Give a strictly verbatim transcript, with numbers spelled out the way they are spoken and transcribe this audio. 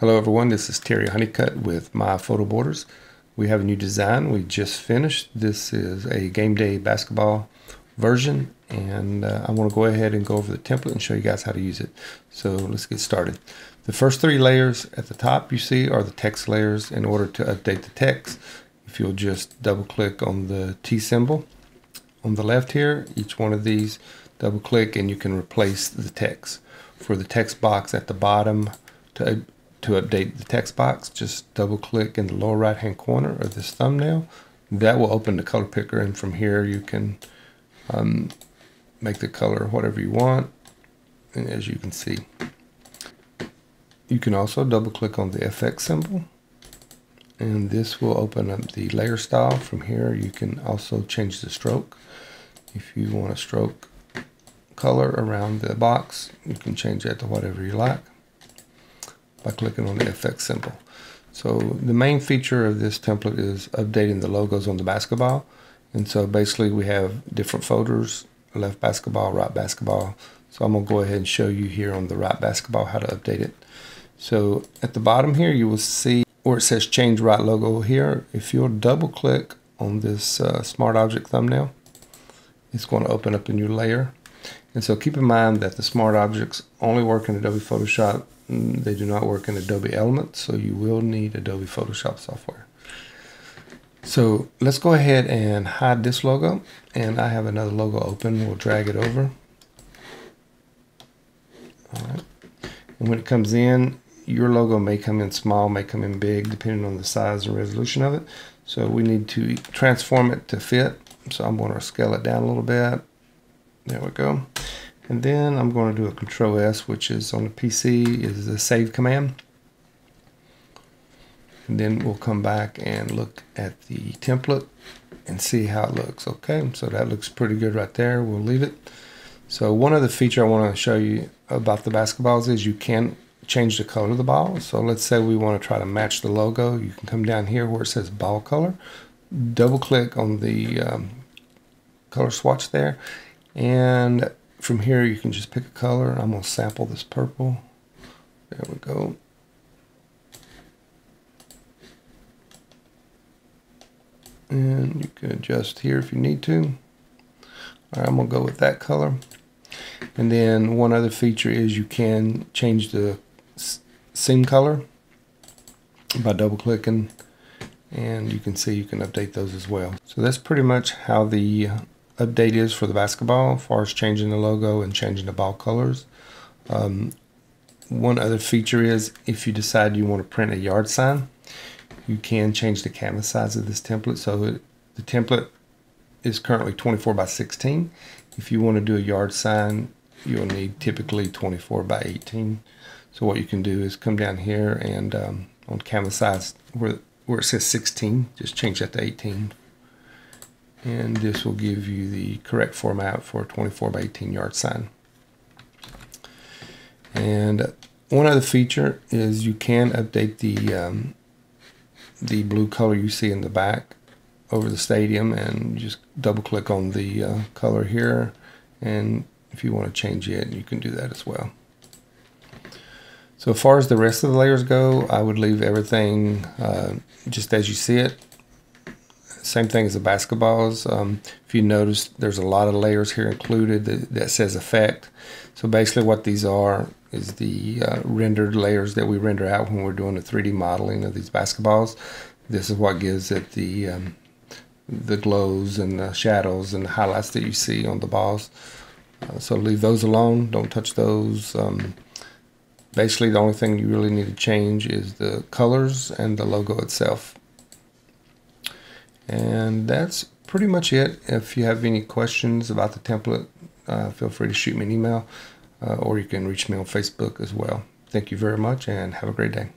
Hello everyone, this is Terry Honeycutt with My Photo Borders. We have a new design we just finished. This is a game day basketball version, and uh, I want to go ahead and go over the template and show you guys how to use it. So let's get started. The first three layers at the top you see are the text layers. In order to update the text, if you'll just double click on the T symbol on the left here, each one of these double click and you can replace the text. For the text box at the bottom, to To update the text box, just double click in the lower right hand corner of this thumbnail. That will open the color picker, and from here you can um, make the color whatever you want. And as you can see, you can also double click on the F X symbol, and this will open up the layer style. From here you can also change the stroke. If you want a stroke color around the box, you can change that to whatever you like by clicking on the F X symbol. So the main feature of this template is updating the logos on the basketball. And so basically we have different folders, left basketball, right basketball. So I'm gonna go ahead and show you here on the right basketball how to update it. So at the bottom here you will see where it says change right logo here. If you'll double click on this uh, smart object thumbnail, it's gonna open up a new layer. And so keep in mind that the smart objects only work in Adobe Photoshop. They do not work in Adobe Elements, so you will need Adobe Photoshop software. So let's go ahead and hide this logo, and I have another logo open. We'll drag it over. All right. And when it comes in, your logo may come in small, may come in big, depending on the size and resolution of it. So we need to transform it to fit. So I'm going to scale it down a little bit. There we go. And then I'm going to do a Control S, which is on the P C is the save command. And then we'll come back and look at the template and see how it looks. Okay, so that looks pretty good right there. We'll leave it. So one other feature I want to show you about the basketballs is you can change the color of the ball. So let's say we want to try to match the logo. You can come down here where it says ball color, double click on the um, color swatch there, and from here you can just pick a color. I'm going to sample this purple. There we go. And you can adjust here if you need to. All right, I'm going to go with that color. And then one other feature is you can change the seam color by double clicking, and you can see you can update those as well. So that's pretty much how the update is for the basketball as far as changing the logo and changing the ball colors. Um, one other feature is if you decide you want to print a yard sign, you can change the canvas size of this template. So it, the template is currently twenty-four by sixteen. If you want to do a yard sign, you'll need typically twenty-four by eighteen. So what you can do is come down here and um, on canvas size where, where it says sixteen, just change that to eighteen. And this will give you the correct format for a twenty-four by eighteen yard sign. And one other feature is you can update the um, the blue color you see in the back over the stadium, and just double click on the uh, color here, and if you want to change it you can do that as well. So as far as the rest of the layers go, I would leave everything uh, just as you see it. Same thing as the basketballs. Um, if you notice, there's a lot of layers here included that, that says effect. So basically what these are is the uh, rendered layers that we render out when we're doing the three D modeling of these basketballs. This is what gives it the, um, the glows and the shadows and the highlights that you see on the balls. Uh, so leave those alone, don't touch those. Um, basically the only thing you really need to change is the colors and the logo itself. And that's pretty much it. If you have any questions about the template, uh, feel free to shoot me an email, uh, or you can reach me on Facebook as well. Thank you very much and have a great day.